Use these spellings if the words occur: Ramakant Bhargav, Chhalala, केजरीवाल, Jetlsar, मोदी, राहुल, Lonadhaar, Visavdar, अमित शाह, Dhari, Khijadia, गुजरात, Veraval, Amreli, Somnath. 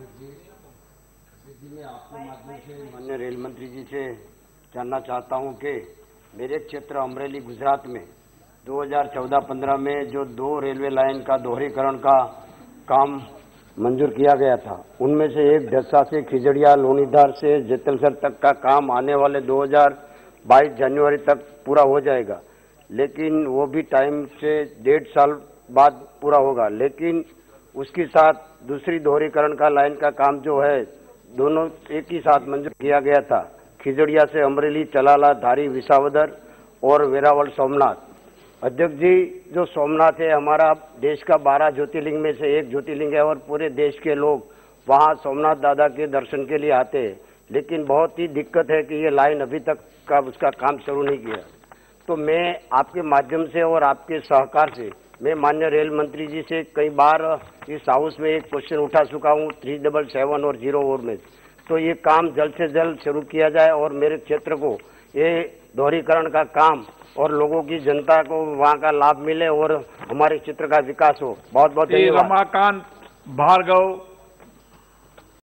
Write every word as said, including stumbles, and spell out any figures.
जी, मैं आपके माध्यम से माननीय रेल मंत्री जी से जानना चाहता हूं कि मेरे क्षेत्र अमरेली गुजरात में दो हज़ार चौदह पंद्रह में जो दो रेलवे लाइन का दोहरीकरण का काम मंजूर किया गया था, उनमें से एक जस्सा से खिजड़िया, लोनीधार से जेतलसर तक का काम आने वाले दो हज़ार बाईस जनवरी तक पूरा हो जाएगा, लेकिन वो भी टाइम से डेढ़ साल बाद पूरा होगा। लेकिन उसके साथ दूसरी दोहरीकरण का लाइन का काम जो है, दोनों एक ही साथ मंजूर किया गया था। खिजड़िया से अमरेली, चलाला, धारी, विसावदर और वेरावल, सोमनाथ। अध्यक्ष जी, जो सोमनाथ है हमारा देश का बारह ज्योतिर्लिंग में से एक ज्योतिर्लिंग है और पूरे देश के लोग वहाँ सोमनाथ दादा के दर्शन के लिए आते हैं, लेकिन बहुत ही दिक्कत है कि ये लाइन अभी तक का उसका काम शुरू नहीं किया। तो मैं आपके माध्यम से और आपके सहकार से मैं माननीय रेल मंत्री जी से कई बार इस हाउस में एक क्वेश्चन उठा चुका हूँ थ्री डबल सेवन और जीरो ओवर में, तो ये काम जल्द से जल्द शुरू किया जाए और मेरे क्षेत्र को ये दोहरीकरण का काम और लोगों की जनता को वहाँ का लाभ मिले और हमारे क्षेत्र का विकास हो। बहुत बहुत धन्यवाद। रमाकांत भार्गव।